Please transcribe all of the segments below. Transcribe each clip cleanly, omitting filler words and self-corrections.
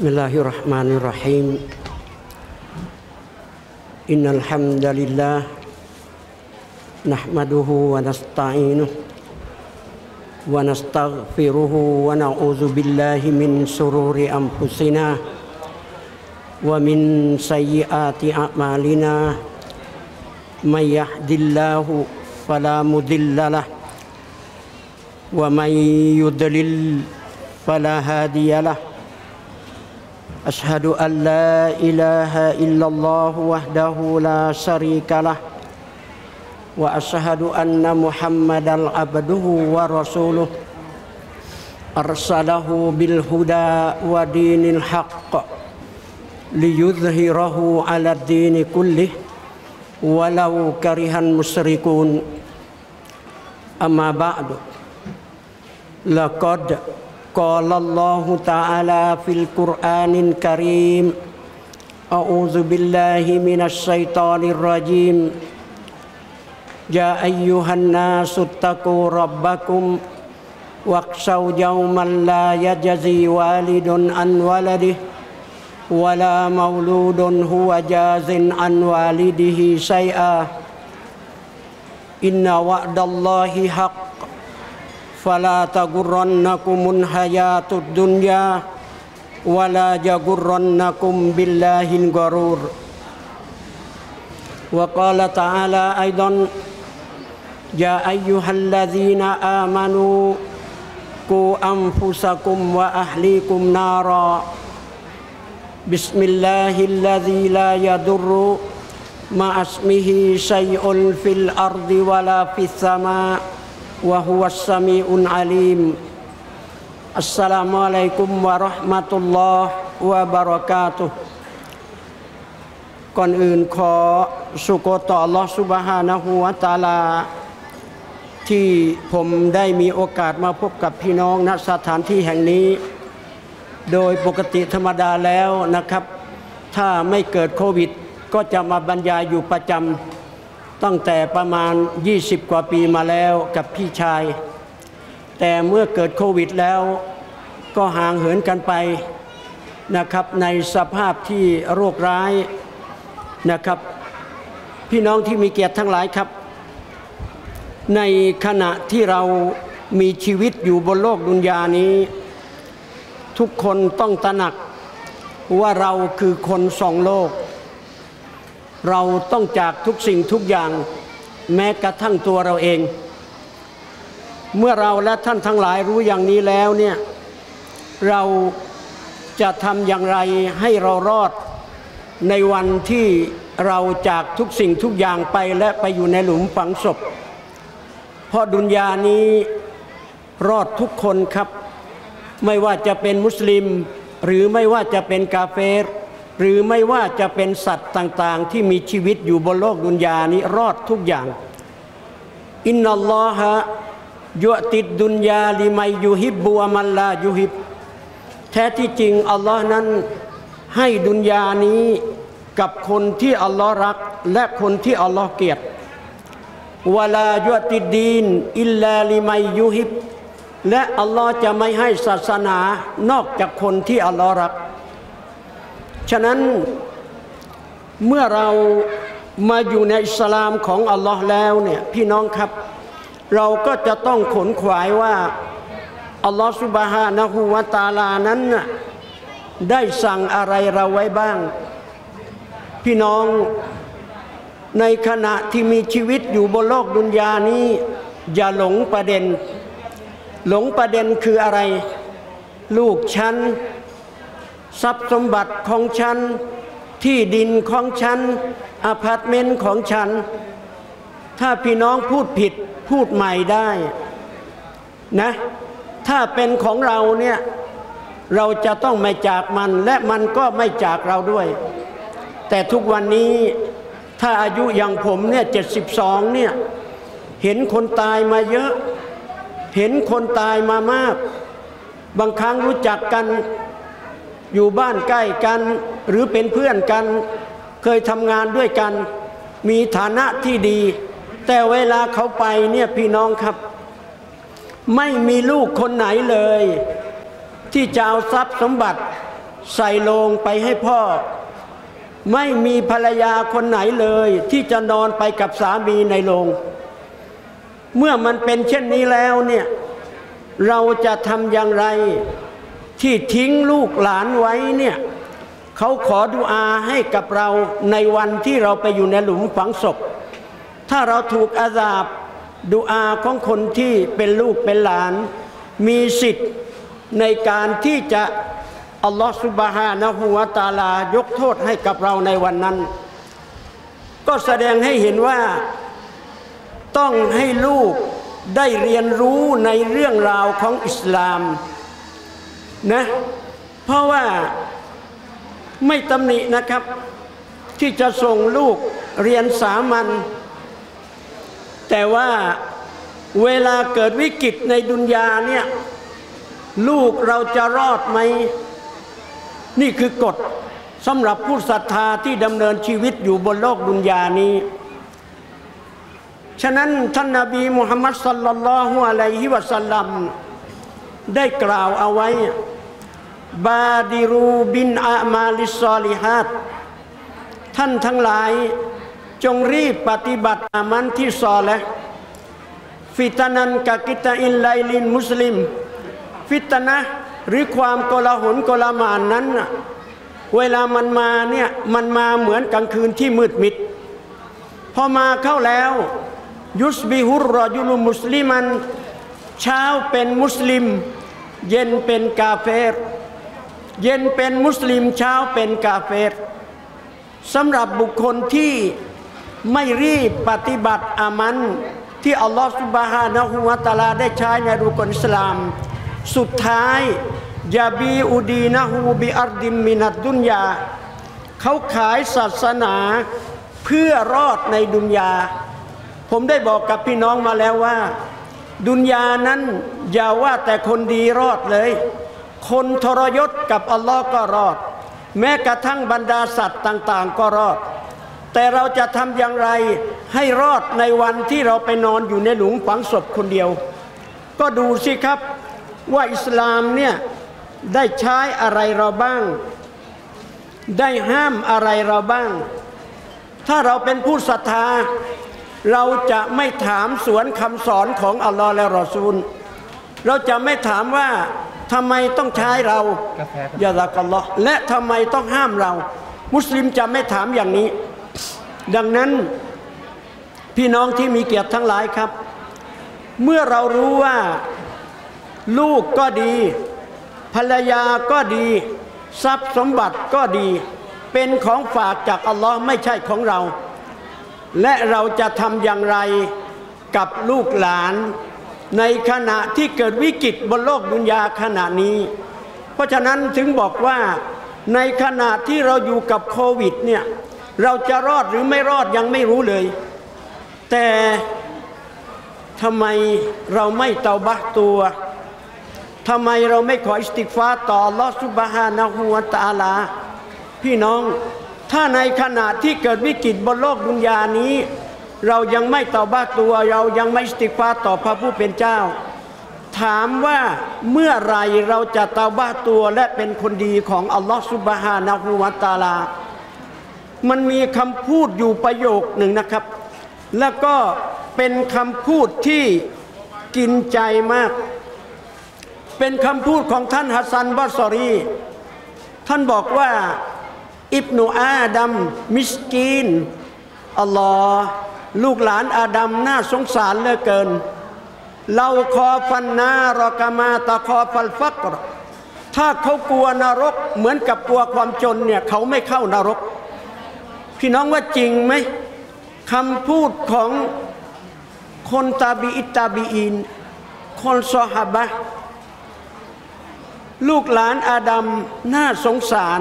بسم الله الرحمن الرحيم إن الحمد لله نحمده ونستعينه ونستغفره ونعوذ بالله من شرور أنفسنا ومن سيئات أعمالنا من يهد الله فلا مضل له ومن يضلل فلا هادي له أشهد أن لا إله إلا الله وحده لا شريك له وأشهد أن محمدا عبده ورسوله أرسله بالهدى ودين الحق ليظهره على الدين كله ولو كره المشركون أما بعد لقد قال الله تعالى في القرآن الكريم أعوذ بالله من الشيطان الرجيم يا أيها الناس اتقوا ربكم واخشوا يوما لا يجزي والد عن ولده ولا مولود هو جاز عن والده شيئا إن وعد الله حق فلا تغرنكم الحياة الدنيا ولا يغرنكم بالله الغرور وقال تعالى أيضا يا أيها الذين آمنوا قوا أنفسكم وأهليكم نارا بسم الله الذي لا يضر مع اسمه شيء في الأرض ولا في السماء وهو السميع العليم السلام عليكم ورحمة الله وبركاته ก่อนอื่นขอสุโกต่ออัลลอฮฺซุบฮานะฮูวะตะอาลาที่ผมได้มีโอกาสมาพบกับพี่น้องณสถานที่แห่งนี้โดยปกติธรรมดาแล้วนะครับถ้าไม่เกิดโควิดก็จะมาบรรยายอยู่ประจำตั้งแต่ประมาณ20กว่าปีมาแล้วกับพี่ชายแต่เมื่อเกิดโควิดแล้วก็ห่างเหินกันไปนะครับในสภาพที่โรคร้ายนะครับพี่น้องที่มีเกียรติทั้งหลายครับในขณะที่เรามีชีวิตอยู่บนโลกดุนยานี้ทุกคนต้องตระหนักว่าเราคือคนสองโลกเราต้องจากทุกสิ่งทุกอย่างแม้กระทั่งตัวเราเองเมื่อเราและท่านทั้งหลายรู้อย่างนี้แล้วเนี่ยเราจะทำอย่างไรให้เรารอดในวันที่เราจากทุกสิ่งทุกอย่างไปและไปอยู่ในหลุมฝังศพเพราะดุนยานี้รอดทุกคนครับไม่ว่าจะเป็นมุสลิมหรือไม่ว่าจะเป็นกาเฟรหรือไม่ว่าจะเป็นสัตว์ต่างๆที่มีชีวิตอยู่บนโลกดุนยานี้รอดทุกอย่างอินนัลลอฮะยุติดดุนยาลิมัยยูฮิบบุวะมัลลายูฮิบแท้ที่จริงอัลลอฮ์นั้นให้ดุนยานี้กับคนที่อัลลอฮ์รักและคนที่อัลลอฮ์เกลียดวะลายุติดดีนอิลลาลิมัยยูฮิบและอัลลอฮ์จะไม่ให้ศาสนานอกจากคนที่อัลลอฮ์รักฉะนั้นเมื่อเรามาอยู่ในอิสลามของอัลลอฮ์แล้วเนี่ยพี่น้องครับเราก็จะต้องขนขวายว่าอัลลอฮ์ซุบฮานะฮูวะตะอาลานั้นได้สั่งอะไรเราไว้บ้างพี่น้องในขณะที่มีชีวิตอยู่บนโลกดุนยานี้อย่าหลงประเด็นหลงประเด็นคืออะไรลูกฉันทรัพย์สมบัติของฉันที่ดินของฉันอพาร์ตเมนต์ของฉันถ้าพี่น้องพูดผิดพูดใหม่ได้นะถ้าเป็นของเราเนี่ยเราจะต้องไม่จากมันและมันก็ไม่จากเราด้วยแต่ทุกวันนี้ถ้าอายุอย่างผมเนี่ย72เนี่ยเห็นคนตายมาเยอะเห็นคนตายมามากบางครั้งรู้จักกันอยู่บ้านใกล้กันหรือเป็นเพื่อนกันเคยทำงานด้วยกันมีฐานะที่ดีแต่เวลาเขาไปเนี่ยพี่น้องครับไม่มีลูกคนไหนเลยที่จะเอาทรัพย์สมบัติ ใส่โลงไปให้พ่อไม่มีภรรยาคนไหนเลยที่จะนอนไปกับสามีในโลงเมื่อมันเป็นเช่นนี้แล้วเนี่ยเราจะทำอย่างไรที่ทิ้งลูกหลานไว้เนี่ยเขาขอดุอาให้กับเราในวันที่เราไปอยู่ในหลุมฝังศพถ้าเราถูกอาซาบดุอาของคนที่เป็นลูกเป็นหลานมีสิทธิ์ในการที่จะอัลลอฮฺซุบฮานะฮูวะตะอาลายกโทษให้กับเราในวันนั้นก็แสดงให้เห็นว่าต้องให้ลูกได้เรียนรู้ในเรื่องราวของอิสลามนะเพราะว่าไม่ตำหนินะครับที่จะส่งลูกเรียนสามัญแต่ว่าเวลาเกิดวิกฤตในดุนยาเนี่ยลูกเราจะรอดไหมนี่คือกฎสำหรับผู้ศรัทธาที่ดำเนินชีวิตอยู่บนโลกดุนยานี้ฉะนั้นท่านนบีมุฮัมมัดศ็อลลัลลอฮุอะลัยฮิวะซัลลัมได้กล่าวเอาไว้บาดิรูบินอามาลิสซอลิฮัดท่านทั้งหลายจงรีบปฏิบัติอามันที่ซอเลห์ฟิตนันกะกิตาอินไลลินมุสลิมฟิตนะหรือความโกลาหลโกลามานนั้นเวลามันมาเนี่ยมันมาเหมือนกลางคืนที่มืดมิดพอมาเข้าแล้วยุสบิฮุรรอยุลุมุสลิมันเช้าเป็นมุสลิมเย็นเป็นกาเฟรเย็นเป็นมุสลิมเช้าเป็นกาเฟรสำหรับบุคคลที่ไม่รีบปฏิบัติอามันที่อัลลอฮฺซุบฮานะฮูวะตะอาลาได้ใช้ในรุกนอิสลามสุดท้ายยาบีอูดีนะฮูบิอัรดิมมินัดดุนยาเขาขายศาสนาเพื่อรอดในดุนยาผมได้บอกกับพี่น้องมาแล้วว่าดุนยานั้นอย่าว่าแต่คนดีรอดเลยคนทรยศกับอัลลอฮ์ก็รอดแม้กระทั่งบรรดาสัตว์ต่างๆก็รอดแต่เราจะทำอย่างไรให้รอดในวันที่เราไปนอนอยู่ในหลุมฝังศพคนเดียวก็ดูสิครับว่าอิสลามเนี่ยได้ใช้อะไรเราบ้างได้ห้ามอะไรเราบ้างถ้าเราเป็นผู้ศรัทธาเราจะไม่ถามสวนคำสอนของอัลลอฮ์และรอซูลเราจะไม่ถามว่าทำไมต้องใช้เรายาละกัลลอฮ์และทำไมต้องห้ามเรามุสลิมจะไม่ถามอย่างนี้ดังนั้นพี่น้องที่มีเกียรติทั้งหลายครับเมื่อเรารู้ว่าลูกก็ดีภรรยาก็ดีทรัพย์สมบัติก็ดีเป็นของฝากจากอัลลอฮ์ไม่ใช่ของเราและเราจะทำอย่างไรกับลูกหลานในขณะที่เกิดวิกฤตบนโลกดุนยาขณะนี้เพราะฉะนั้นถึงบอกว่าในขณะที่เราอยู่กับโควิดเนี่ยเราจะรอดหรือไม่รอดยังไม่รู้เลยแต่ทำไมเราไม่เตาบะห์ตัวทำไมเราไม่ขออิสติฆฟาร์ต่ออัลลอฮฺซุบฮานะฮูวะตะอาลาพี่น้องถ้าในขณะที่เกิดวิกฤตบนโลกดุนยานี้เรายังไม่เตาบะห์ตัวเรายังไม่อิสติฆฟาร์ต่อพระผู้เป็นเจ้าถามว่าเมื่อไรเราจะเตาบะห์ตัวและเป็นคนดีของอัลลอฮฺซุบฮานะฮูวะตะอาลามันมีคำพูดอยู่ประโยคหนึ่งนะครับแล้วก็เป็นคำพูดที่กินใจมากเป็นคำพูดของท่านฮัสซันบัสซอรีท่านบอกว่าอิบนุอาดัมมิสกีนอัลลอฮ์ลูกหลานอาดัมน่าสงสารเหลือเกินเราคอฟันนารกามาตะคอฟัลฟักรถ้าเขากลัวนรกเหมือนกับกลัวความจนเนี่ยเขาไม่เข้านรกพี่น้องว่าจริงไหมคำพูดของคนตาบีอิตาบีอินคนซอฮาบะลูกหลานอาดัมน่าสงสาร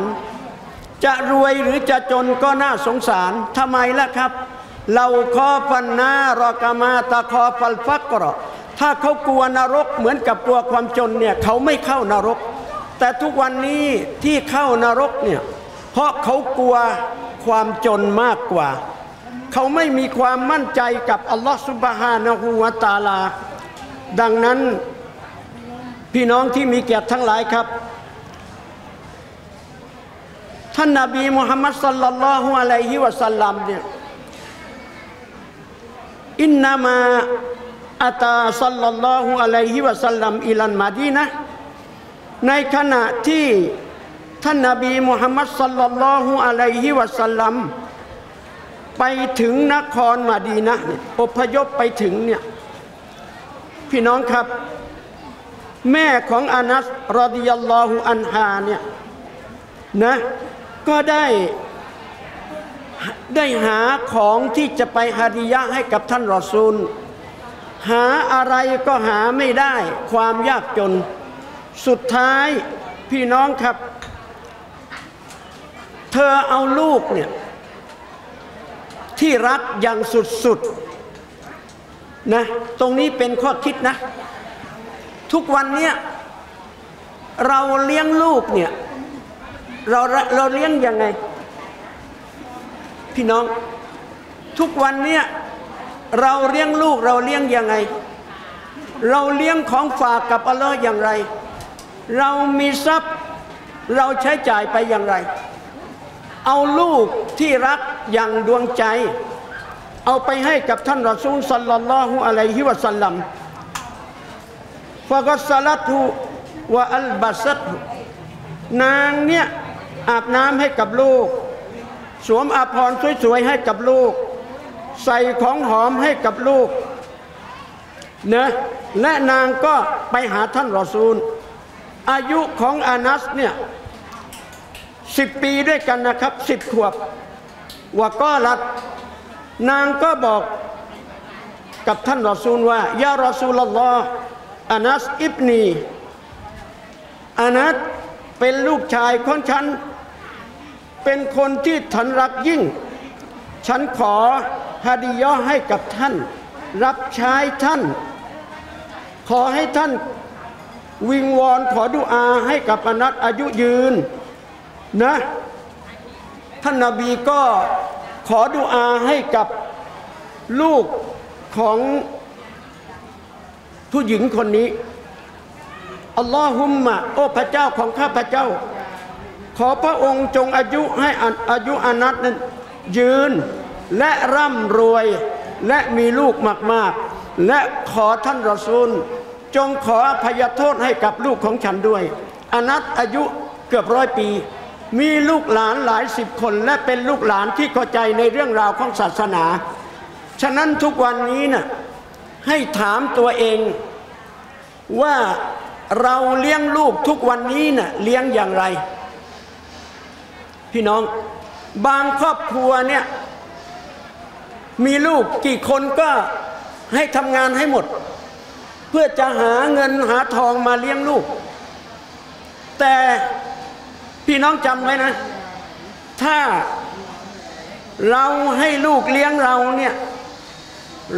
จะรวยหรือจะจนก็น่าสงสารทำไมล่ะครับเราคอฟันนารกามาตะคอฟัลฟักรถ้าเขากลัวนรกเหมือนกับกลัวความจนเนี่ยเขาไม่เข้านรกแต่ทุกวันนี้ที่เข้านรกเนี่ยเพราะเขากลัวความจนมากกว่าเขาไม่มีความมั่นใจกับอัลลอฮฺซุบฮานะฮูวะตะอาลาดังนั้นพี่น้องที่มีเกียรติทั้งหลายครับ ท่านนบีมุฮัมมัดสัลลัลลอฮุอะลัยฮิวะสัลลัมเนี่ยอินนามะอัตาสัลลัลลอฮุอะลัยฮิวะสัลลัมอิลันมะดีนะห์ในขณะที่ท่านนบีมุฮัมมัดสัลลัลลอฮุอะลัยฮิวะสัลลัมไปถึงนครมะดีนะห์อพยพไปถึงเนี่ยพี่น้องครับแม่ของอานัสรอฎิยัลลอฮุอันฮาเนี่ยนะก็ได้หาของที่จะไปฮาดิยะห์ให้กับท่านรอซูลหาอะไรก็หาไม่ได้ความยากจนสุดท้ายพี่น้องครับเธอเอาลูกเนี่ยที่รักอย่างสุดๆนะตรงนี้เป็นข้อคิดนะทุกวันเนี่ยเราเลี้ยงลูกเนี่ยเราเลี้ยงยังไงพี่น้องทุกวันเนี่ยเราเลี้ยงลูกเราเลี้ยงยังไงเราเลี้ยงของฝากกับอัลเลาะห์อย่างไรเรามีทรัพย์เราใช้จ่ายไปอย่างไรเอาลูกที่รักอย่างดวงใจเอาไปให้กับท่านรอซูลศ็อลลัลลอฮุอะลัยฮิวะซัลลัมฟะกัสลัตฮูวะอัลบัสัตฮูนางเนี่ยอาบน้ำให้กับลูกสวมอาภรณ์สวยๆให้กับลูกใส่ของหอมให้กับลูกนะและนางก็ไปหาท่านรอซูลอายุของอานัสเนี่ย10 ปีด้วยกันนะครับ10 ขวบวะกอลัตนางก็บอกกับท่านรอซูลว่ายารอซูลลอฮ์อานัสอิบนีอานัสเป็นลูกชายของฉันเป็นคนที่ฉันรักยิ่งฉันขอฮะดิยะห์ให้กับท่านรับใช้ท่านขอให้ท่านวิงวอนขอดุอาให้กับอานัสอายุยืนนะท่านนบีก็ขอดุอาให้กับลูกของผู้หญิงคนนี้อัลลอฮุมมะโอ้พระเจ้าของข้าพระเจ้าขอพระองค์จงอายุให้อายุอานัสนั้นยืนและร่ำรวยและมีลูกมากๆและขอท่านรอซูลจงขออภัยโทษให้กับลูกของฉันด้วยอานัสอายุเกือบ100 ปีมีลูกหลานหลาย10 คนและเป็นลูกหลานที่เข้าใจในเรื่องราวของศาสนาฉะนั้นทุกวันนี้น่ะให้ถามตัวเองว่าเราเลี้ยงลูกทุกวันนี้น่ะเลี้ยงอย่างไรพี่น้องบางครอบครัวเนี่ยมีลูกกี่คนก็ให้ทำงานให้หมดเพื่อจะหาเงินหาทองมาเลี้ยงลูกแต่พี่น้องจำไว้นะถ้าเราให้ลูกเลี้ยงเราเนี่ย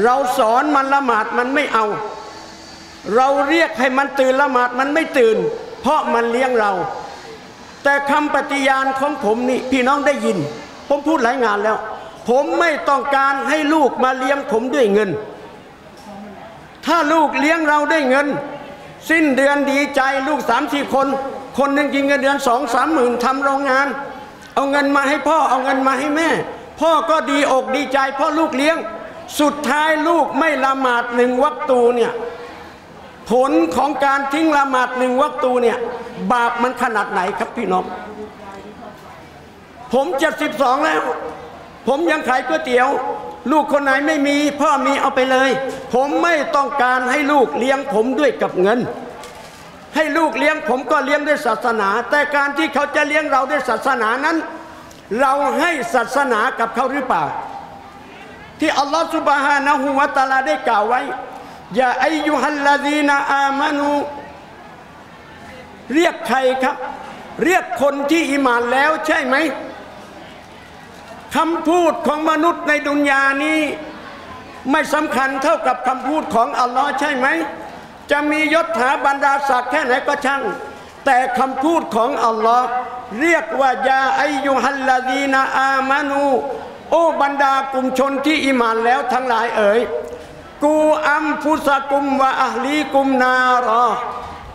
เราสอนมันละหมาดมันไม่เอาเราเรียกให้มันตื่นละหมาดมันไม่ตื่นเพราะมันเลี้ยงเราแต่คำปฏิญาณของผมนี่พี่น้องได้ยินผมพูดหลายงานแล้วผมไม่ต้องการให้ลูกมาเลี้ยงผมด้วยเงินถ้าลูกเลี้ยงเราด้วยเงินสิ้นเดือนดีใจลูก3-4 คนคนหนึ่งกินเงินเดือน20-30 หมื่นทำโรงงานเอาเงินมาให้พ่อเอาเงินมาให้แม่พ่อก็ดีอกดีใจเพราะลูกเลี้ยงสุดท้ายลูกไม่ละหมาด1 วัฏตูเนี่ยผลของการทิ้งละหมาด1 วัฏตูเนี่ยบาปมันขนาดไหนครับพี่น้องผม72แล้วผมยังขายก๋วยเตี๋ยวลูกคนไหนไม่มีพ่อมีเอาไปเลยผมไม่ต้องการให้ลูกเลี้ยงผมด้วยกับเงินให้ลูกเลี้ยงผมก็เลี้ยงด้วยศาสนาแต่การที่เขาจะเลี้ยงเราด้วยศาสนานั้นเราให้ศาสนากับเขาหรือเปล่าที่อัลลอฮฺซุบฮานะฮูวะตะอาลาได้กล่าวไว้ยาอัยยูฮัลลาซีนาอามานูเรียกใครครับเรียกคนที่อิหม่านแล้วใช่ไหมคำพูดของมนุษย์ในดุนยานี้ไม่สำคัญเท่ากับคำพูดของอัลลอฮ์ใช่ไหมจะมียศถาบรรดาศักดิ์แค่ไหนก็ช่างแต่คำพูดของอัลลอฮ์เรียกว่ายาอัยยูฮัลลาซีนาอามานูโอ้บรรดากลุ่มชนที่อิหม่านแล้วทั้งหลายเอ๋ยกูอัมฟุซะกุมวะอะฮลีกุมนารา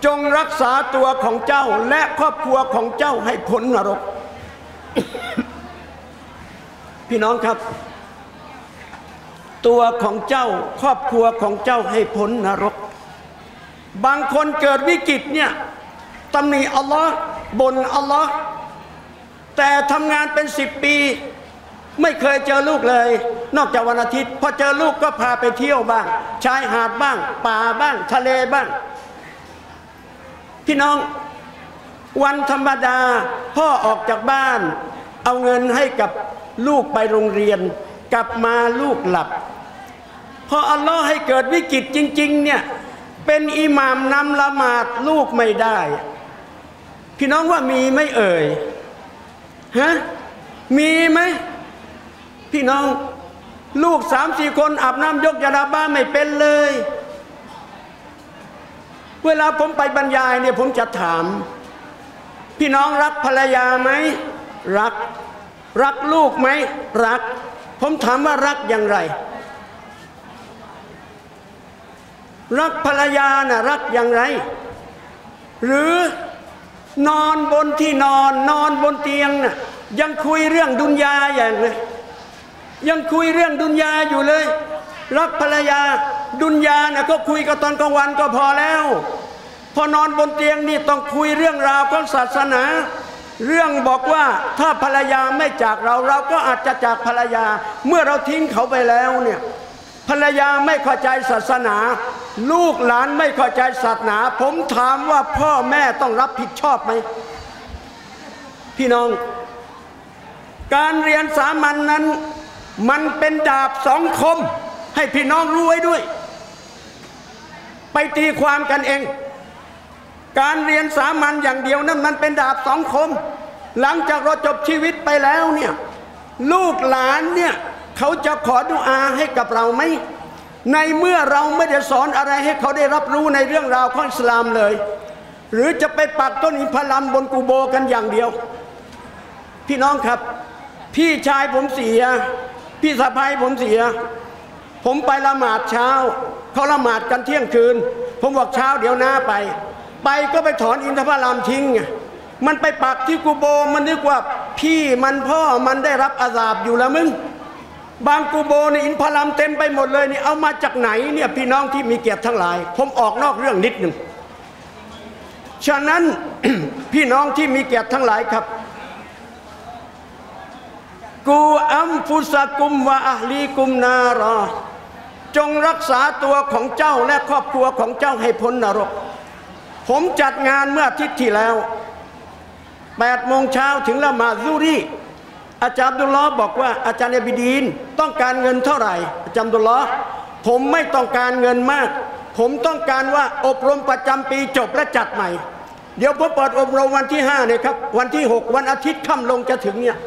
จงรักษาตัวของเจ้าและครอบครัวของเจ้าให้พ้นนรก พี่น้องครับตัวของเจ้าครอบครัวของเจ้าให้พ้นนรกบางคนเกิดวิกฤตเนี่ยตำหนิอัลลอฮ์บ่นอัลลอฮ์แต่ทำงานเป็น10 ปีไม่เคยเจอลูกเลยนอกจากวันอาทิตย์พอเจอลูกก็พาไปเที่ยวบ้างชายหาดบ้างป่าบ้างทะเลบ้างพี่น้องวันธรรมดาพ่อออกจากบ้านเอาเงินให้กับลูกไปโรงเรียนกลับมาลูกหลับพออัลลอฮ์ให้เกิดวิกฤตจริงๆเนี่ยเป็นอิหม่ามนำละหมาดลูกไม่ได้พี่น้องว่ามีไม่เอ่ยฮะมีไหมพี่น้องลูก3-4 คนอาบน้ำยกยาดาบ้าไม่เป็นเลยเวลาผมไปบรรยายเนี่ยผมจะถามพี่น้องรักภรรยาไหมรักรักลูกไหมรักผมถามว่ารักอย่างไรรักภรรยาน่ะรักอย่างไรหรือนอนบนที่นอนนอนบนเตียงน่ะยังคุยเรื่องดุนยาอย่างเลยยังคุยเรื่องดุนยาอยู่เลยรักภรรยาดุนยาน่ะก็คุยกันตอนกลางวันก็พอแล้วพอนอนบนเตียงนี่ต้องคุยเรื่องราวของศาสนาเรื่องบอกว่าถ้าภรรยาไม่จากเราเราก็อาจจะจากภรรยาเมื่อเราทิ้งเขาไปแล้วเนี่ยภรรยาไม่เข้าใจศาสนาลูกหลานไม่เข้าใจศาสนาผมถามว่าพ่อแม่ต้องรับผิดชอบไหมพี่น้องการเรียนสามัญนั้นมันเป็นดาบสองคมให้พี่น้องรู้ไว้ด้วยไปตีความกันเองการเรียนสามัญอย่างเดียวนั้นมันเป็นดาบสองคมหลังจากเราจบชีวิตไปแล้วเนี่ยลูกหลานเนี่ยเขาจะขอดุอาให้กับเราไหมในเมื่อเราไม่ได้สอนอะไรให้เขาได้รับรู้ในเรื่องราวของอิสลามเลยหรือจะไปปักต้นอินทผลัมบนกูโบกันอย่างเดียวพี่น้องครับพี่ชายผมเสียพี่สะใภ้ผมเสียผมไปละหมาดเช้าเขาละหมาดกันเที่ยงคืนผมบอกเช้าเดี๋ยวหน้าไปก็ไปถอนอินทผลัมทิ้งมันไปปักที่กูโบมันนึกว่าพี่มันพ่อมันได้รับอาซาบอยู่แล้วมึงบางกูโบในอินทผลัมเต็มไปหมดเลยนี่เอามาจากไหนเนี่ยพี่น้องที่มีเกียรติทั้งหลายผมออกนอกเรื่องนิดหนึ่งฉะนั้น พี่น้องที่มีเกียรติทั้งหลายครับกูอัมฟุสกุมวะอะฮลีกุมนารอจงรักษาตัวของเจ้าและครอบครัวของเจ้าให้พ้นนรกผมจัดงานเมื่ออาทิตย์ที่แล้ว8 โมงเช้าถึงละหมาดซูรีอาจารย์อับดุลลอฮ์บอกว่าอาจารย์อับดีนต้องการเงินเท่าไหร่อาจารย์อับดุลลอฮ์ผมไม่ต้องการเงินมากผมต้องการว่าอบรมประจำปีจบและจัดใหม่เดี๋ยวผมเปิดอบรมวันที่5เนี่ยครับวันที่6วันอาทิตย์ค่ำลงจะถึงเนี่ย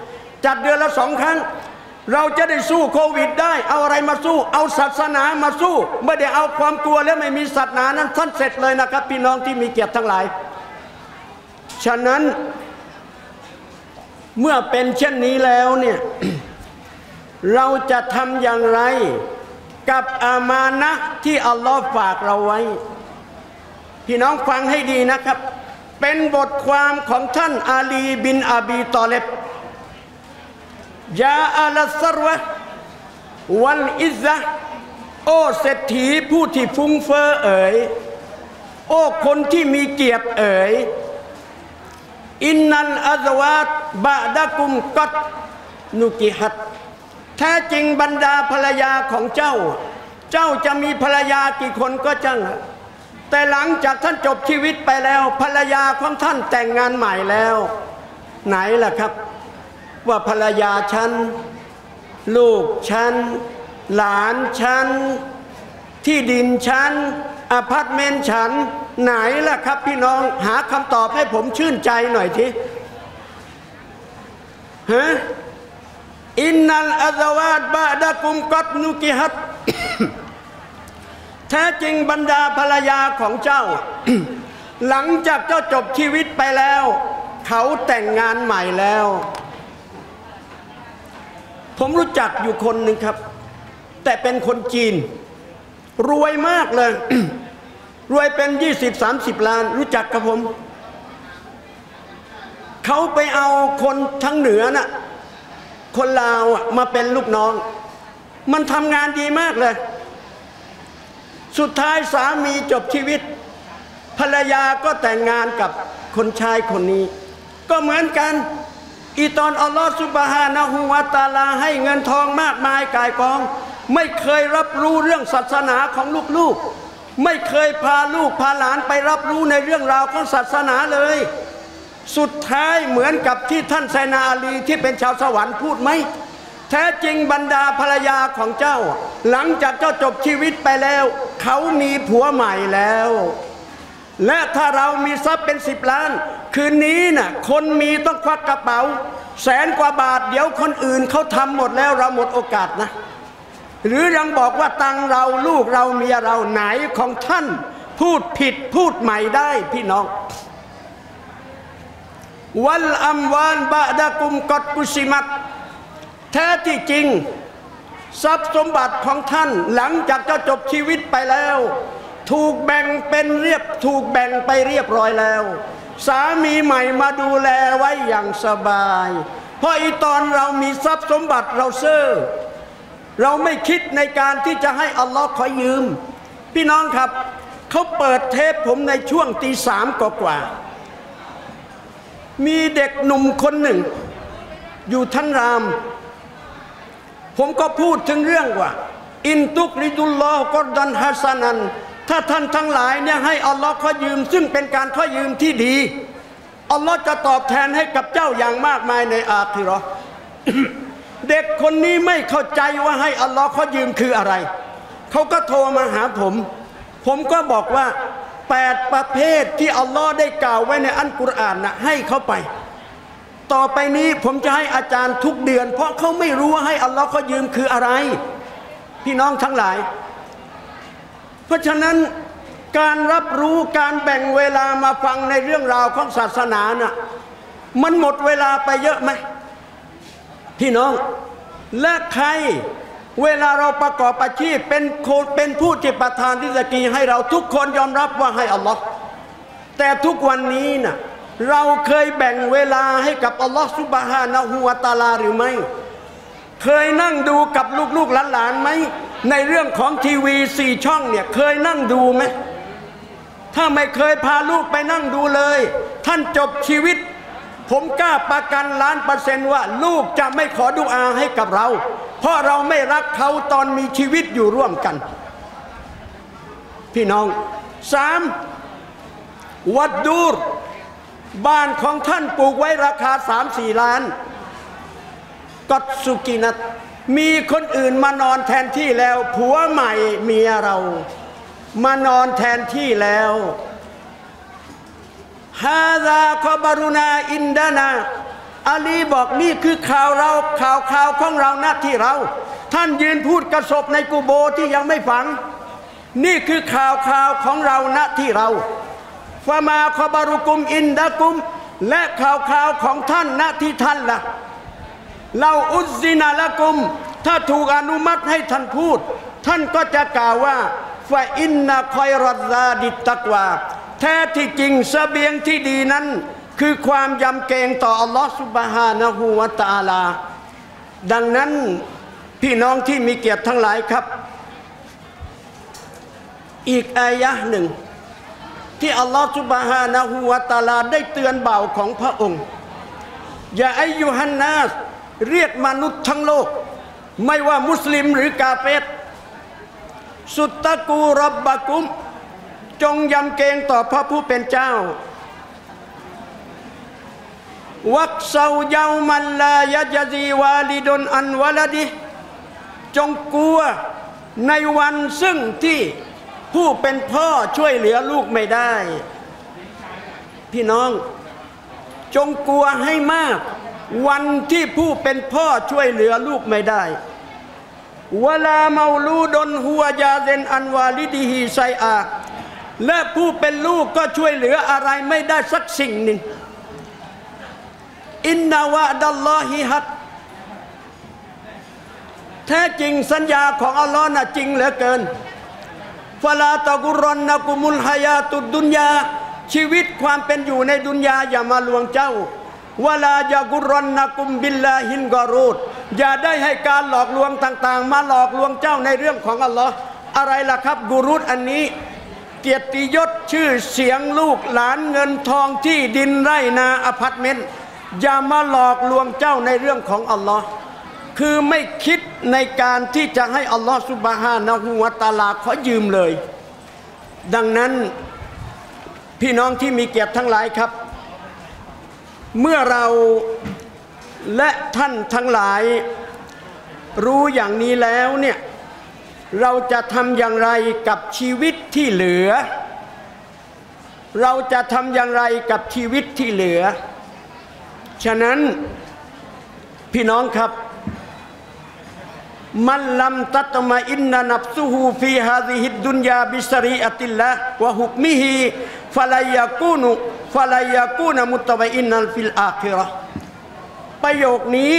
จัดเดือนละ2 ครั้งเราจะได้สู้โควิดได้เอาอะไรมาสู้เอาศาสนามาสู้ไม่ได้เอาความกลัวและไม่มีศาสนานั้นท่านเสร็จเลยนะครับพี่น้องที่มีเกียรติทั้งหลายฉะนั้นเมื่อเป็นเช่นนี้แล้วเนี่ย เราจะทำอย่างไรกับอามานะที่อัลลอฮ์ฝากเราไว้พี่น้องฟังให้ดีนะครับเป็นบทความของท่านอาลีบินอบีตอเลบยาอัลสรวะวัลอิซะโอเศรษฐีผู้ที่ฟุ้งเฟ้อเอ๋ยโอ้คนที่มีเกียรติเอ๋ยอินนัลอัซวาตบะดะกุมกัดนุกิฮัตแท้จริงบรรดาภรรยาของเจ้าเจ้าจะมีภรรยากี่คนก็ช่างแต่หลังจากท่านจบชีวิตไปแล้วภรรยาของท่านแต่งงานใหม่แล้วไหนล่ะครับว่าภรรยาฉันลูกฉันหลานฉันที่ดินฉันอพาร์ตเมนต์ฉันไหนล่ะครับพี่น้องหาคำตอบให้ผมชื่นใจหน่อยทีฮะอินนัลอัซวาจบะดะกุมกัดนุกิฮัต แท้จริงบรรดาภรรยาของเจ้า หลังจากเจ้าจบชีวิตไปแล้วเขาแต่งงานใหม่แล้วผมรู้จักอยู่คนหนึ่งครับแต่เป็นคนจีนรวยมากเลย รวยเป็น 20-30 ล้านรู้จักกับผมเขาไปเอาคนทั้งเหนือน่ะ คนลาวมาเป็นลูกน้องมันทำงานดีมากเลยสุดท้ายสามีจบชีวิตภรรยาก็แต่งงานกับคนชายคนนี้ก็เหมือนกันอีตอนอัลลอฮฺซุบฮานะฮูวะตะอาลาให้เงินทองมากมายก่ายกองไม่เคยรับรู้เรื่องศาสนาของลูกๆไม่เคยพาลูกพาหลานไปรับรู้ในเรื่องราวของศาสนาเลยสุดท้ายเหมือนกับที่ท่านไซนาอาลีที่เป็นชาวสวรรค์พูดไหมแท้จริงบรรดาภรรยาของเจ้าหลังจากเจ้าจบชีวิตไปแล้วเขามีผัวใหม่แล้วและถ้าเรามีทรัพย์เป็น10 ล้านคืนนี้น่ะคนมีต้องควักกระเป๋า100,000 กว่าบาทเดี๋ยวคนอื่นเขาทำหมดแล้วเราหมดโอกาสนะหรือยังบอกว่าตังเราลูกเราเมียเราไหนของท่านพูดผิดพูดใหม่ได้พี่น้องวัลอัมวานบะดะกุมกอดกุซิมัตแท้ที่จริงทรัพย์สมบัติของท่านหลังจากเจ้าจบชีวิตไปแล้วถูกแบ่งไปเรียบร้อยแล้วสามีใหม่มาดูแลไว้อย่างสบายเพราะอีตอนเรามีทรัพย์สมบัติเราเซ่อเราไม่คิดในการที่จะให้อัลลอฮ์ขอยืมพี่น้องครับเขาเปิดเทปผมในช่วงตี 3 กว่ามีเด็กหนุ่มคนหนึ่งอยู่ท่านรามผมก็พูดถึงเรื่องว่าอินตุกริดุลลอฮ์กอดันฮัสนันถ้าท่านทั้งหลายเนี่ยให้อัลลอฮ์ขอยืมซึ่งเป็นการขอยืมที่ดีอัลลอฮ์จะตอบแทนให้กับเจ้าอย่างมากมายในอาคิเราะห์ เด็กคนนี้ไม่เข้าใจว่าให้อัลลอฮ์ขอยืมคืออะไรเขาก็โทรมาหาผมผมก็บอกว่า8 ประเภทที่อัลลอฮ์ได้กล่าวไว้ในอัลกุรอานนะให้เขาไปต่อไปนี้ผมจะให้อาจารย์ทุกเดือนเพราะเขาไม่รู้ว่าให้อัลลอฮ์ขอยืมคืออะไรพี่น้องทั้งหลายเพราะฉะนั้นการรับรู้การแบ่งเวลามาฟังในเรื่องราวของศาสนาน่ะมันหมดเวลาไปเยอะไหมพี่น้องและใครเวลาเราประกอบอาชีพเป็นผู้ที่ประทานริซกีให้เราทุกคนยอมรับว่าให้อัลลอฮ์แต่ทุกวันนี้น่ะเราเคยแบ่งเวลาให้กับอัลลอฮ์ซุบฮานะฮูวะตะอาลาหรือไม่เคยนั่งดูกับลูกๆหลานๆไหมในเรื่องของทีวี4 ช่องเนี่ยเคยนั่งดูไหมถ้าไม่เคยพาลูกไปนั่งดูเลยท่านจบชีวิตผมกล้าประกัน1,000,000%ว่าลูกจะไม่ขอดุอาให้กับเราเพราะเราไม่รักเขาตอนมีชีวิตอยู่ร่วมกันพี่น้อง3วัดดูรบ้านของท่านปลูกไว้ราคา 3-4 ล้านกัดสุกินัตมีคนอื่นมานอนแทนที่แล้วผัวใหม่เมียเรามานอนแทนที่แล้วฮาซาคอบารุนาอินดานาอาลีบอกนี่คือข่าวของเราหน้าที่เราท่านยืนพูดกระสบในกูโบที่ยังไม่ฝังนี่คือข่าวของเราหน้าที่เราฟามาคอบารุกุมอินดากุมและข่าวของท่านหน้าที่ท่านล่ะเราอุซินาละกุมถ้าถูกอนุมัติให้ท่านพูดท่านก็จะกล่าวว่าฟาอินนาคอยรอซาดิตักวาแท้ที่จริงเสบียงที่ดีนั้นคือความยำเกรงต่ออัลลอฮฺซุบฮานะฮูวะตะอาลาดังนั้นพี่น้องที่มีเกียรติทั้งหลายครับอีกอายะห์หนึ่งที่อัลลอฮฺซุบฮานะฮูวะตะอาลาได้เตือนบ่าวของพระองค์อย่าอัยยูฮันนาสเรียกมนุษย์ทั้งโลกไม่ว่ามุสลิมหรือกาเฟรสุตตะกูรับบะกุมจงยำเกรงต่อพระผู้เป็นเจ้าวักเซาเยามันลายะจซีวาลิดนอันวะละดิจงกลัวในวันซึ่งที่ผู้เป็นพ่อช่วยเหลือลูกไม่ได้พี่น้องจงกลัวให้มากวันที่ผู้เป็นพ่อช่วยเหลือลูกไม่ได้วะลาเมาลูดนหัวยาเซนอันวาลิดิฮีไซอาและผู้เป็นลูกก็ช่วยเหลืออะไรไม่ได้สักสิ่งหนึ่งอินนาวะดัลลอฮิฮักแท้จริงสัญญาของอัลลอฮ์น่ะจริงเหลือเกินฟะลาตะกุรอนนะกุมุลฮายาตุดดุนยาชีวิตความเป็นอยู่ในดุนยาอย่ามาลวงเจ้าวะลายะกุรอนนะกุมบิลลาฮินกอรูด อย่าได้ให้การหลอกลวงต่างๆมาหลอกลวงเจ้าในเรื่องของอัลลอฮ์อะไรล่ะครับกุรูดอันนี้เกียรติยศชื่อเสียงลูกหลานเงินทองที่ดินไร่นาอพาร์ตเมนต์อย่ามาหลอกลวงเจ้าในเรื่องของอัลลอฮ์คือไม่คิดในการที่จะให้อัลลอฮ์ซุบฮานะฮูวะตะอาลาขอยืมเลยดังนั้นพี่น้องที่มีเกียรติทั้งหลายครับเมื่อเราและท่านทั้งหลายรู้อย่างนี้แล้วเนี่ยเราจะทำอย่างไรกับชีวิตที่เหลือเราจะทำอย่างไรกับชีวิตที่เหลือฉะนั้นพี่น้องครับมันลัมตัตมาอินนะนับซูฮูฟีฮาซิฮิดดุนยาบิชริอะติลละวะฮุกมิฮิฟะลายะกูนมุตตะบิอินนัลฟิลอาคิเราะห์ประโยคนี้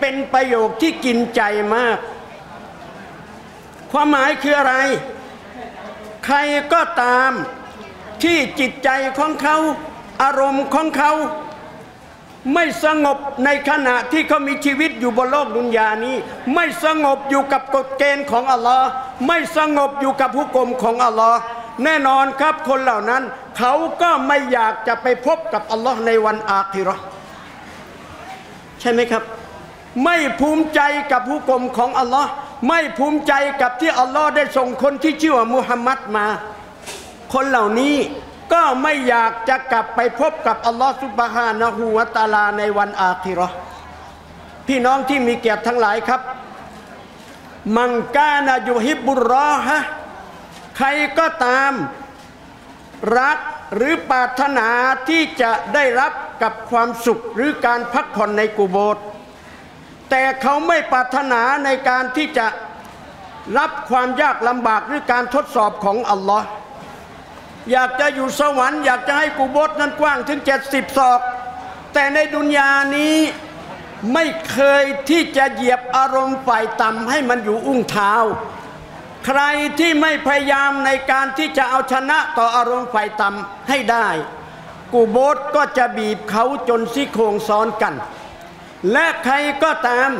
เป็นประโยคที่กินใจมากความหมายคืออะไรใครก็ตามที่จิตใจของเขาอารมณ์ของเขาไม่สงบในขณะที่เขามีชีวิตอยู่บนโลกดุนยานี้ไม่สงบอยู่กับกฎเกณฑ์ของอัลลอฮ์ไม่สงบอยู่กับผู้กลมของอัลลอฮ์แน่นอนครับคนเหล่านั้นเขาก็ไม่อยากจะไปพบกับอัลลอฮ์ในวันอาคิเราะห์ใช่ไหมครับไม่ภูมิใจกับผู้กลมของอัลลอฮ์ไม่ภูมิใจกับที่อัลลอฮ์ได้ส่งคนที่ชื่อว่ามุฮัมมัดมาคนเหล่านี้ก็ไม่อยากจะกลับไปพบกับอัลลอฮ์ซุบฮานะฮูวะตะอาลาในวันอาคิเราะห์พี่น้องที่มีเกียรติทั้งหลายครับมังกานะยูฮิบบุรอฮะใครก็ตามรักหรือปรารถนาที่จะได้รับกับความสุขหรือการพักผ่อนในกุโบร์แต่เขาไม่ปรารถนาในการที่จะรับความยากลำบากหรือการทดสอบของอัลลอฮ์อยากจะอยู่สวรรค์อยากจะให้กุโบร์นั้นกว้างถึง70ศอกแต่ในดุนยานี้ไม่เคยที่จะเหยียบอารมณ์ฝ่ายต่ำให้มันอยู่อุ้งเท้าใครที่ไม่พยายามในการที่จะเอาชนะต่ออารมณ์ฝ่ายต่ำให้ได้กุโบร์ก็จะบีบเขาจนซี่โครงซ้อนกันและใครก็ตาม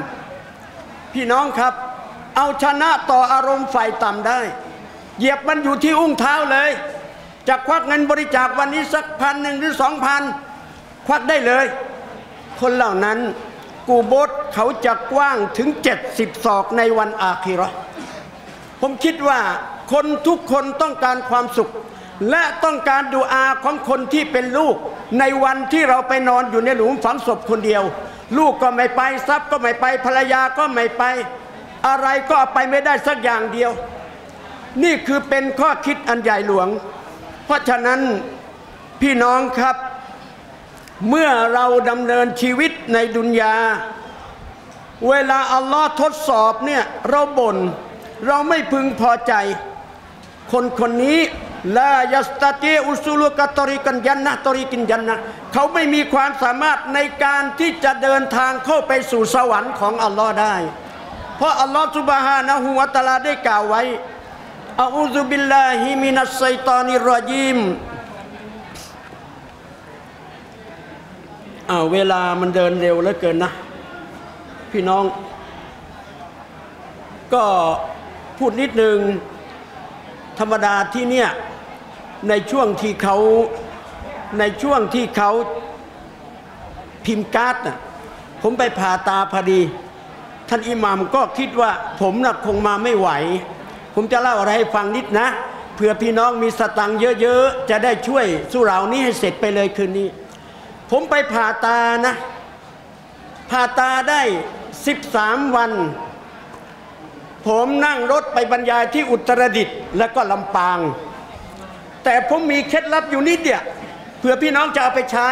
พี่น้องครับเอาชนะต่ออารมณ์ฝ่ายต่ำได้เหยียบมันอยู่ที่อุ้งเท้าเลยจะควักเงินบริจาควันนี้สัก1,000หรือ2,000ควักได้เลยคนเหล่านั้นกูโบสเขาจะกว้างถึง70ศอกในวันอาคิเราะห์ผมคิดว่าคนทุกคนต้องการความสุขและต้องการดุอาของคนที่เป็นลูกในวันที่เราไปนอนอยู่ในหลุมฝังศพคนเดียวลูกก็ไม่ไปทรัพย์ก็ไม่ไปภรรยาก็ไม่ไปอะไรก็ไปไม่ได้สักอย่างเดียวนี่คือเป็นข้อคิดอันใหญ่หลวงเพราะฉะนั้นพี่น้องครับเมื่อเราดำเนินชีวิตในดุนยาเวลาอัลลอฮ์ทดสอบเนี่ยเราบ่นเราไม่พึงพอใจคนคนนี้ลายัสตาตีอุซูลูกตอริกันยันนะตอริกินยันนะเขาไม่มีความสามารถในการที่จะเดินทางเข้าไปสู่สวรรค์ของอัลลอฮ์ได้เพราะอัลลอฮ์ซุบฮานะฮูวะตะอาลาได้กล่าวไว้อะอูซุบิลลาฮิมินัชชัยฏอนิรรอญีมเวลามันเดินเร็วเหลือเกินนะพี่น้องก็พูดนิดนึงธรรมดาที่เนี่ยในช่วงที่เขาพิมพ์การ์ดน่ะผมไปผ่าตาพอดีท่านอิหม่ามก็คิดว่าผมน่ะคงมาไม่ไหวผมจะเล่าอะไรให้ฟังนิดนะเพื่อพี่น้องมีสตังค์เยอะๆจะได้ช่วยสู้เรานี้ให้เสร็จไปเลยคืนนี้ผมไปผ่าตานะผ่าตาได้13วันผมนั่งรถไปบรรยายที่อุตรดิตถ์และก็ลำปางแต่ผมมีเคล็ดลับอยู่นิดเดียวเผื่อพี่น้องจะเอาไปใช้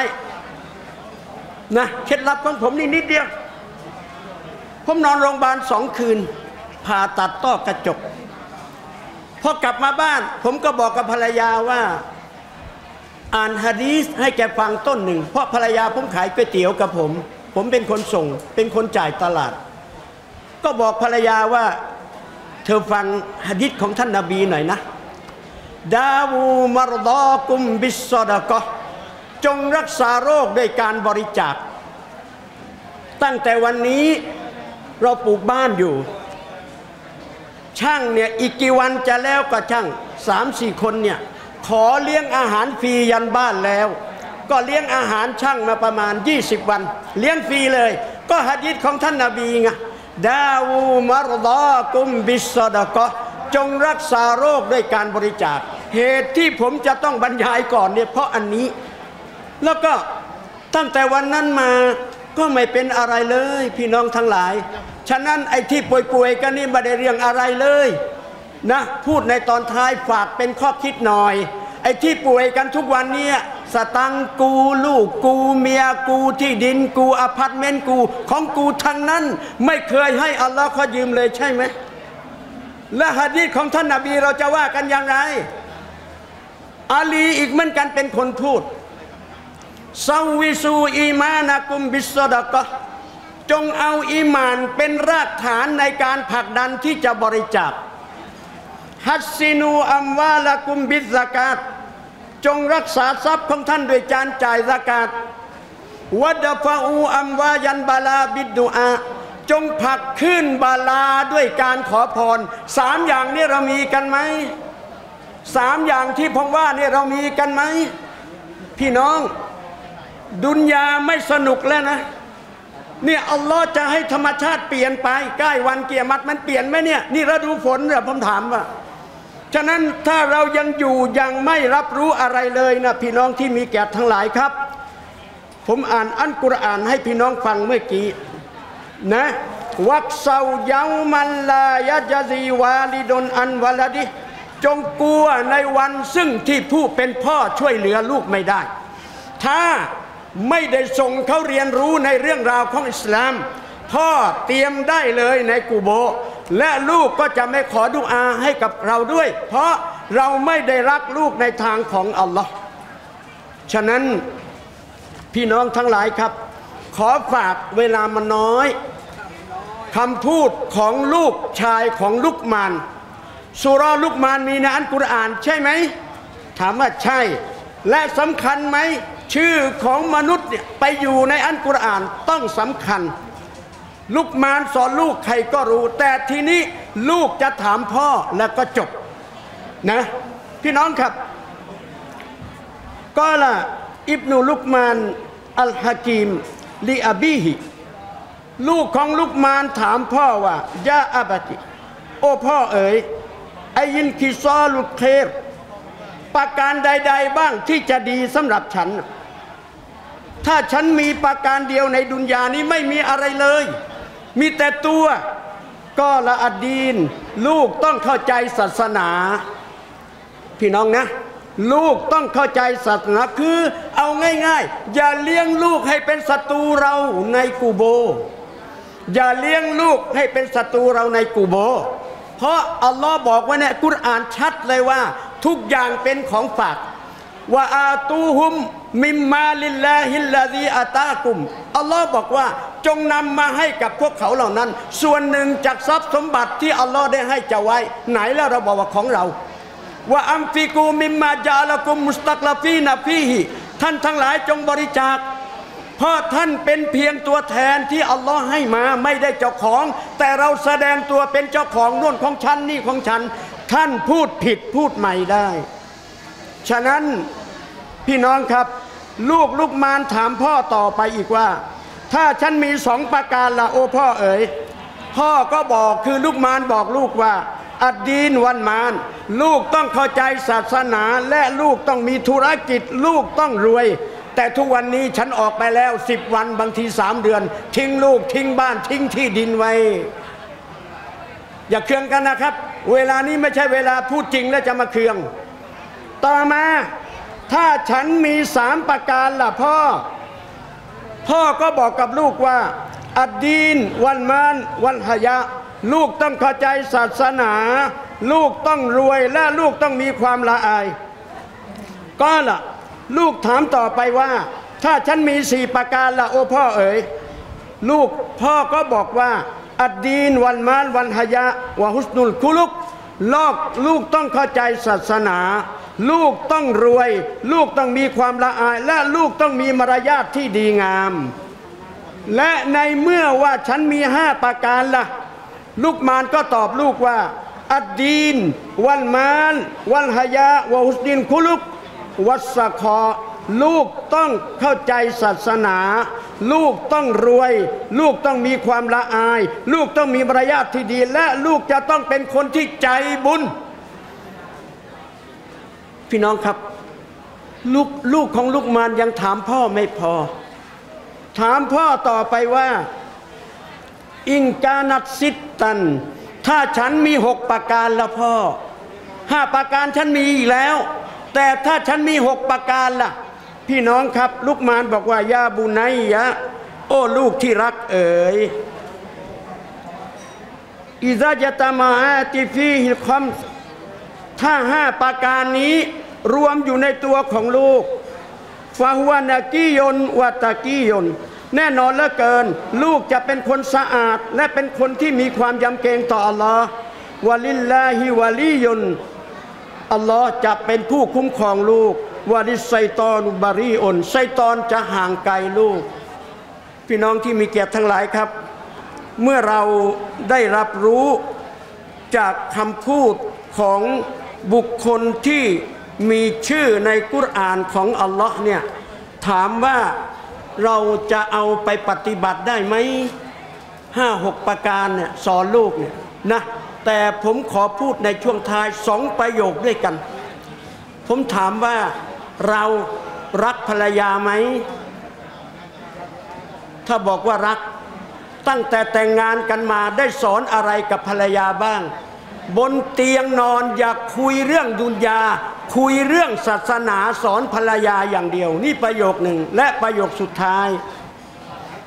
นะเคล็ดลับของผมนี่นิดเดียวผมนอนโรงพยาบาล2 คืนผ่าตัดต้อกระจกพอกลับมาบ้านผมก็บอกกับภรรยาว่าอ่านฮะดีษให้แกฟังต้นหนึ่งเพราะภรรยาผมขายก๋วยเตี๋ยวกับผมเป็นคนส่งเป็นคนจ่ายตลาดก็บอกภรรยาว่าเธอฟังหะดีษของท่านนบีหน่อยนะดาวูมารดอกุมบิสซอดะกะฮ์จงรักษาโรคด้วยการบริจาคตั้งแต่วันนี้ เราปลูกบ้านอยู่ช่างเนี่ยอีกกี่วันจะแล้วก็ช่าง3-4 คนเนี่ยขอเลี้ยงอาหารฟรียันบ้านแล้วก็เลี้ยงอาหารช่างมาประมาณ20วันเลี้ยงฟรีเลยก็หะดีษของท่านนบีไงดาวูมารดากุมบิสดะกะจงรักษาโรคด้วยการบริจาคเหตุที่ผมจะต้องบรรยายก่อนเนี่ยเพราะอันนี้แล้วก็ตั้งแต่วันนั้นมาก็ไม่เป็นอะไรเลยพี่น้องทั้งหลายฉะนั้นไอ้ที่ป่วยๆกันนี่ไม่ได้เรื่องอะไรเลยนะพูดในตอนท้ายฝากเป็นข้อคิดหน่อยไอ้ที่ป่วยกันทุกวันนี้สตังกูลูกกูเมียกูที่ดินกูอพาร์ตเมนต์กูของกูทั้งนั้นไม่เคยให้อัลลอฮ์ขอยืมเลยใช่ไหมและหะดีษของท่านนบีเราจะว่ากันอย่างไรอาลีอีกเหมือนกันเป็นคนพูดซาวิซูอีมานะกุมบิสซอดะกะจงเอาอีมานเป็นรากฐานในการผลักดันที่จะบริจาคฮัสซินูอัมวาละกุมบิซะกาตจงรักษาทรัพย์ของท่านด้วยการจ่ายซะกาตวัดฟะอูอัมวายันบาลาบิดดุอาจงผลักขึ้นบาลาด้วยการขอพร3อย่างนี้เรามีกันไหม3อย่างที่ผมว่านี่เรามีกันไหมพี่น้องดุนยาไม่สนุกแล้วนะเนี่ยอัลลอฮ์จะให้ธรรมชาติเปลี่ยนไปใกล้วันเกียรติมันเปลี่ยนไหมเนี่ยนี่ฤดูฝนเหรอผมถามว่าฉะนั้นถ้าเรายังอยู่ยังไม่รับรู้อะไรเลยนะพี่น้องที่มีแก่ทั้งหลายครับผมอ่านอัลกุรอานให้พี่น้องฟังเมื่อกี้นะวักเซาเยามันลายะจซีวาลิดนอันวาลดิจงกลัวในวันซึ่งที่ผู้เป็นพ่อช่วยเหลือลูกไม่ได้ถ้าไม่ได้ส่งเขาเรียนรู้ในเรื่องราวของอิสลามพ่อเตรียมได้เลยในกูโบและลูกก็จะไม่ขอดุอาให้กับเราด้วยเพราะเราไม่ได้รักลูกในทางของอัลลอฮ์ฉะนั้นพี่น้องทั้งหลายครับขอฝากเวลามันน้อยคำพูดของลูกชายของลุกมานสุราลุกมานมีในอัลกุรอานใช่ไหมถามว่าใช่และสำคัญไหมชื่อของมนุษย์เนี่ยไปอยู่ในอัลกุรอานต้องสำคัญลุกมานสอนลูกใครก็รู้แต่ทีนี้ลูกจะถามพ่อแล้วก็จบนะพี่น้องครับก็ละอิบนุลุกมานอัลฮะกีมลิอาบีฮิลูกของลุกมานถามพ่อว่ายาอับติโอพ่อเอ๋ยไอยินคิซอลุเครประการใดๆบ้างที่จะดีสำหรับฉันถ้าฉันมีประการเดียวในดุนยานี้ไม่มีอะไรเลยมีแต่ตัวก็ละอดีนลูกต้องเข้าใจศาสนาพี่น้องนะลูกต้องเข้าใจศาสนาคือเอาง่ายๆอย่าเลี้ยงลูกให้เป็นศัตรูเราในกูโบอย่าเลี้ยงลูกให้เป็นศัตรูเราในกูโบเพราะอัลลอฮ์บอกไว้ในกุรอานชัดเลยว่าทุกอย่างเป็นของฝากว่าอาตูฮุมมิมมาลิลลาฮิลลาซีอาตากุมอัลลอฮ์บอกว่าจงนำมาให้กับพวกเขาเหล่านั้นส่วนหนึ่งจากทรัพย์สมบัติที่อัลลอฮ์ได้ให้เจ้าไว้ไหนแล้วเราบอกว่าของเราว่าอัมฟิกูมิมมาจาละกุมมุสตักลาฟีนาฟีฮิท่านทั้งหลายจงบริจาคเพราะท่านเป็นเพียงตัวแทนที่อัลลอฮ์ให้มาไม่ได้เจ้าของแต่เราแสดงตัวเป็นเจ้าของนู่นของฉันนี่ของฉันท่านพูดผิดพูดใหม่ได้ฉะนั้นพี่น้องครับลูกมารถามพ่อต่อไปอีกว่าถ้าฉันมี2ประการละโอพ่อเอ๋ยพ่อก็บอกคือลูกมารบอกลูกว่าอัดดีนวันมานลูกต้องเข้าใจศาสนาและลูกต้องมีธุรกิจลูกต้องรวยแต่ทุกวันนี้ฉันออกไปแล้ว10วันบางที3เดือนทิ้งลูกทิ้งบ้านทิ้งที่ดินไว้อย่าเคืองกันนะครับเวลานี้ไม่ใช่เวลาพูดจริงแล้วจะมาเคืองต่อมาถ้าฉันมี3ประการล่ะพ่อก็บอกกับลูกว่าอัดดีนวันมานวันหยะลูกต้องเข้าใจศาสนาลูกต้องรวยและลูกต้องมีความละอายก็ล่ะลูกถามต่อไปว่าถ้าฉันมี4ประการละโอพ่อเอ๋ยลูกพ่อก็บอกว่าอัดดีนวันมานวันหยะวะฮุสนุลคุลุกลูกต้องเข้าใจศาสนาลูกต้องรวยลูกต้องมีความละอายและลูกต้องมีมารยาทที่ดีงาม และในเมื่อว่าฉันมี5ประการล่ะลุกมานก็ตอบลูกว่าอัดดีนวัลมานวัลฮายะวะฮุสนินคุลุกวัสสะคอลูกต้องเข้าใจศาสนาลูกต้องรวยลูกต้องมีความละอายลูกต้องมีมารยาทที่ดีและลูกจะต้องเป็นคนที่ใจบุญพี่น้องครับลูกของลุกมานยังถามพ่อไม่พอถามพ่อต่อไปว่าอิงกานัดซิตตันถ้าฉันมี6ประการละพ่อ5ประการฉันมีอีกแล้วแต่ถ้าฉันมี6ประการล่ะพี่น้องครับลุกมานบอกว่ายาบุไนยะโอ้ลูกที่รักเอ๋ยอิซาจตมาอาติฟีฮิลคอมถ้า5ประการนี้รวมอยู่ในตัวของลูกฟาฮวานากิยนวัตากิยนแน่นอนเหลือเกินลูกจะเป็นคนสะอาดและเป็นคนที่มีความยำเกรงต่ออัลลอฮ์วะลิลลาฮิวะลียนอัลลอฮ์จะเป็นผู้คุ้มครองลูกวะลิซัยตอนบารีออนไซตอนจะห่างไกลลูกพี่น้องที่มีเกียรติทั้งหลายครับเมื่อเราได้รับรู้จากคำพูดของบุคคลที่มีชื่อในกุรอานของอัลลอฮ์เนี่ยถามว่าเราจะเอาไปปฏิบัติได้ไหม5-6ประการเนี่ยสอนลูกเนี่ยนะแต่ผมขอพูดในช่วงท้าย2ประโยคด้วยกันผมถามว่าเรารักภรรยาไหมถ้าบอกว่ารักตั้งแต่แต่งงานกันมาได้สอนอะไรกับภรรยาบ้างบนเตียงนอนอย่าคุยเรื่องดุนยาคุยเรื่องศาสนาสอนภรรยาอย่างเดียวนี่ประโยคหนึ่งและประโยคสุดท้าย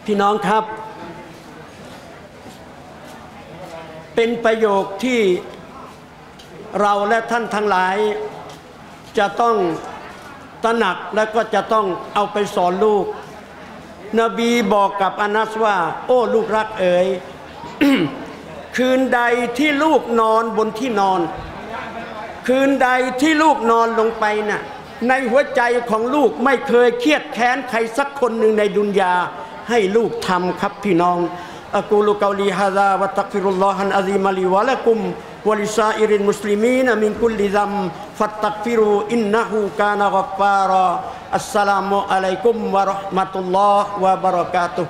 พี่น้องครับเป็นประโยคที่เราและท่านทั้งหลายจะต้องตระหนักและก็จะต้องเอาไปสอนลูกนบีบอกกับอานัสว่าโอ้ลูกรักเอ๋ย คืนใดที่ลูกนอนบนที่นอนคืนใดที่ลูกนอนลงไปน่ะในหัวใจของลูกไม่เคยเครียดแค้นใครสักคนหนึ่งในดุนยาให้ลูกทำครับพี่น้องอะกูลุกอลีฮาซาวะตักฟิรุลลอฮัลอะซีมะลิวะละกุมวะลิซาอิริลมุสลิมีนมินกุลลิซัมฟัตตักฟิรูอินนะฮูกานะฆอฟฟาราอัสสลามุอะลัยกุมวะเราะห์มะตุลลอฮ์วะบะเราะกาตุฮ์